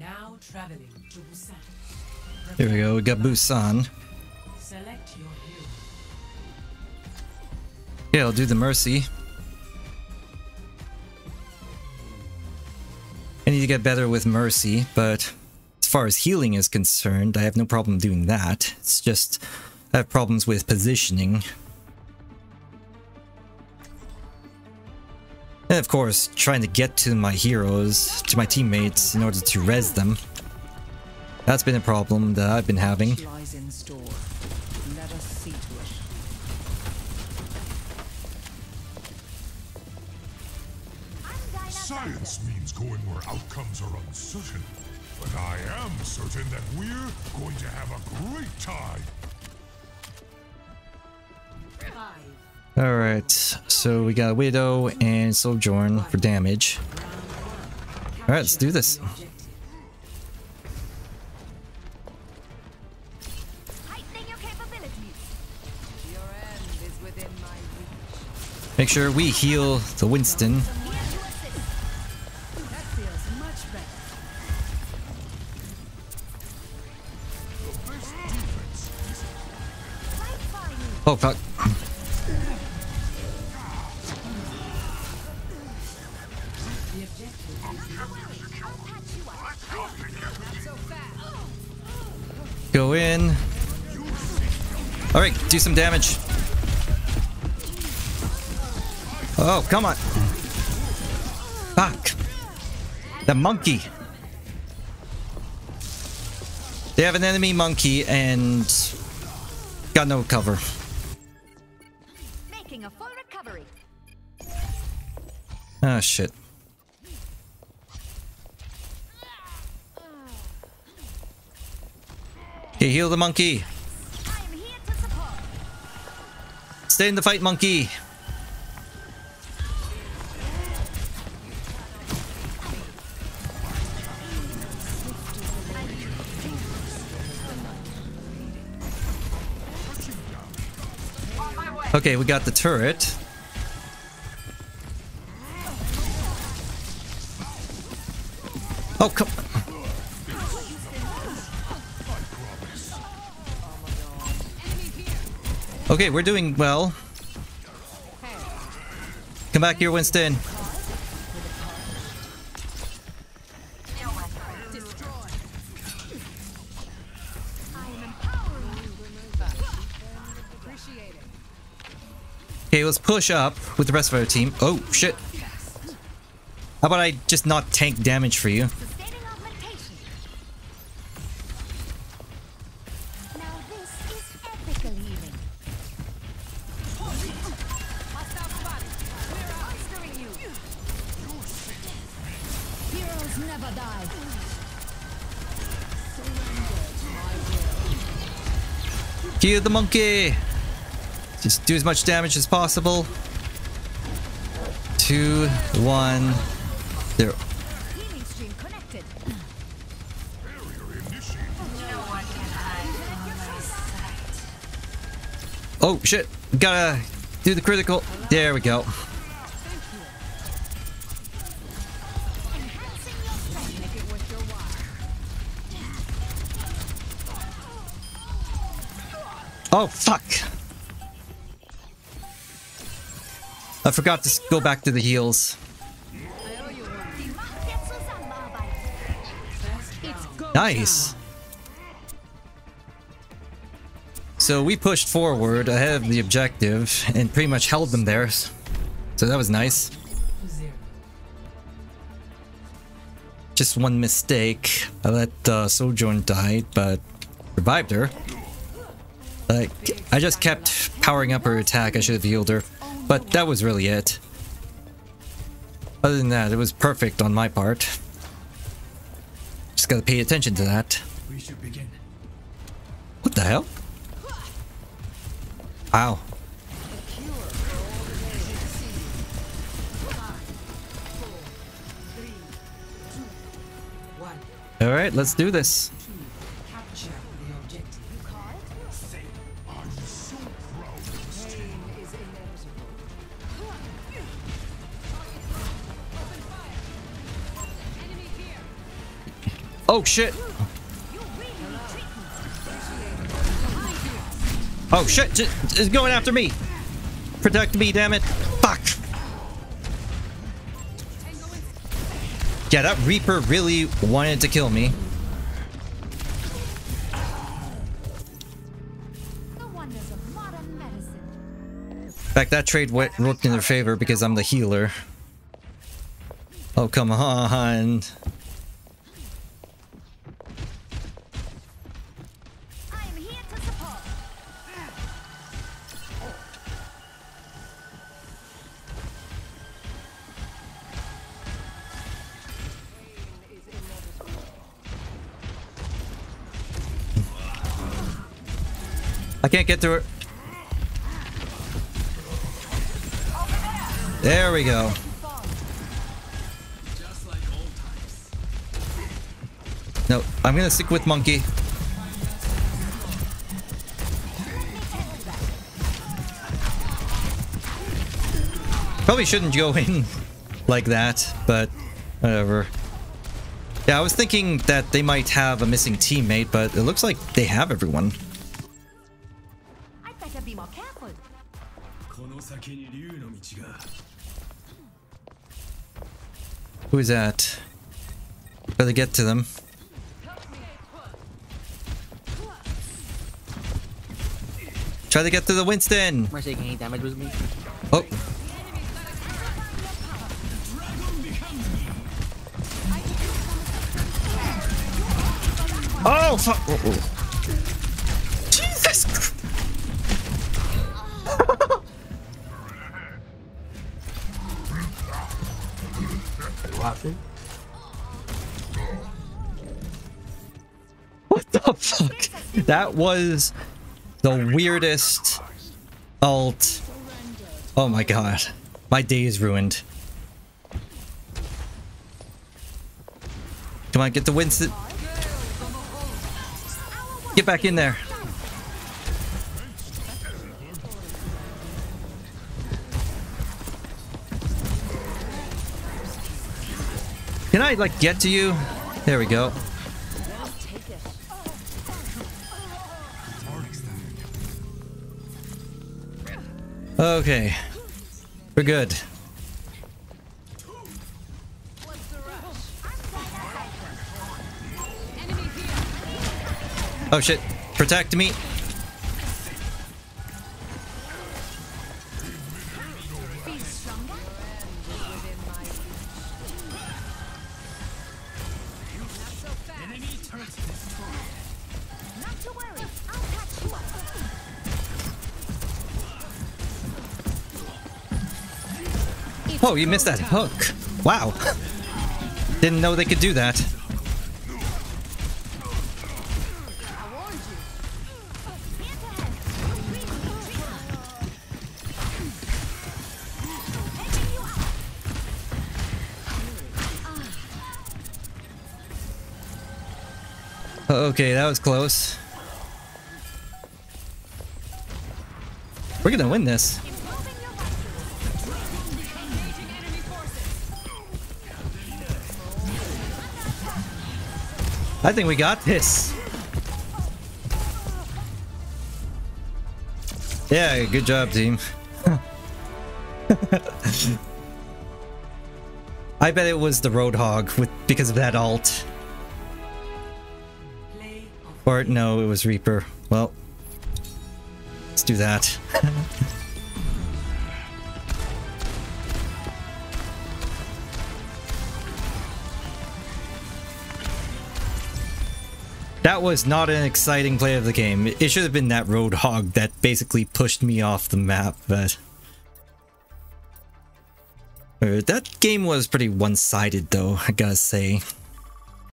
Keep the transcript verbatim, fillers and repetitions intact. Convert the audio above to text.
Now traveling to Busan. Here we go, we got Busan. Select your hero. Yeah, I'll do the Mercy. I need to get better with Mercy, but as far as healing is concerned, I have no problem doing that. It's just I have problems with positioning. And of course, trying to get to my heroes, to my teammates, in order to res them. That's been a problem that I've been having. Science means going where outcomes are uncertain, but I am certain that we're going to have a great time. Alright, so we got Widow and Sojourn for damage. Alright, let's do this. Make sure we heal the Winston. Oh fuck. Go in. Alright, do some damage. Oh, come on. Fuck. The monkey. They have an enemy monkey and got no cover. Making a full recovery. Ah, shit. Okay, heal the monkey. I am here to support. Stay in the fight, monkey. Okay, we got the turret. Oh, come on. Okay, we're doing well. Come back here, Winston. Okay, let's push up with the rest of our team. Oh, shit. How about I just not tank damage for you? Kill the monkey! Just do as much damage as possible. Two, one, zero. Oh shit! Gotta do the critical. There we go. Oh, fuck. I forgot to go back to the heals. Nice. So we pushed forward ahead of the objective and pretty much held them there. So that was nice. Just one mistake. I let uh, Sojourn die, but revived her. Like, I just kept powering up her attack. I should have healed her, but that was really it. Other than that, it was perfect on my part. Just gotta pay attention to that. We should begin. What the hell? Ow. All right, let's do this. Oh shit. Oh shit, it's going after me. Protect me, damn it. Fuck. Yeah, that Reaper really wanted to kill me. In fact, that trade went, worked in their favor because I'm the healer. Oh, come on. I can't get through it. There we go. No, I'm gonna stick with Monkey. Probably shouldn't go in like that, but whatever. Yeah, I was thinking that they might have a missing teammate, but it looks like they have everyone. Who is that? Better get to them. Try to get to the Winston. Mercy, can you damage with me? Oh. Oh fuck! Oh, oh. Jesus Christ! What the fuck? That was the weirdest ult. Oh my god. My day is ruined. Come on, get the Winston. Get back in there. Can I, like, get to you? There we go. Okay. We're good. Oh shit. Protect me. Oh, you missed that hook. Wow. Didn't know they could do that. Okay, that was close. We're gonna win this. I think we got this. Yeah, good job, team. I bet it was the Roadhog with because of that ult. Or no, it was Reaper. Well, let's do that. That was not an exciting play of the game. It should have been that Roadhog that basically pushed me off the map, but... That game was pretty one-sided though, I gotta say.